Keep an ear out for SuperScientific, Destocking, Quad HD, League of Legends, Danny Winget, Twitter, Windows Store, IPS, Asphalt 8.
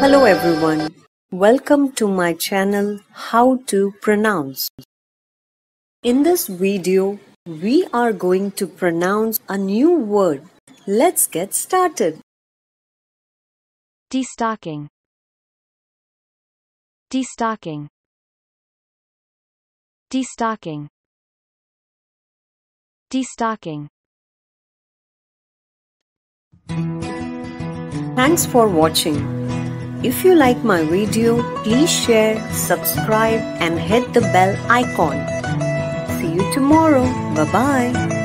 Hello everyone, welcome to my channel How to Pronounce. In this video, we are going to pronounce a new word. Let's get started. Destocking. Destocking. Destocking. Destocking. Thanks for watching. If you like my video, please share, subscribe and hit the bell icon. See you tomorrow. Bye-bye.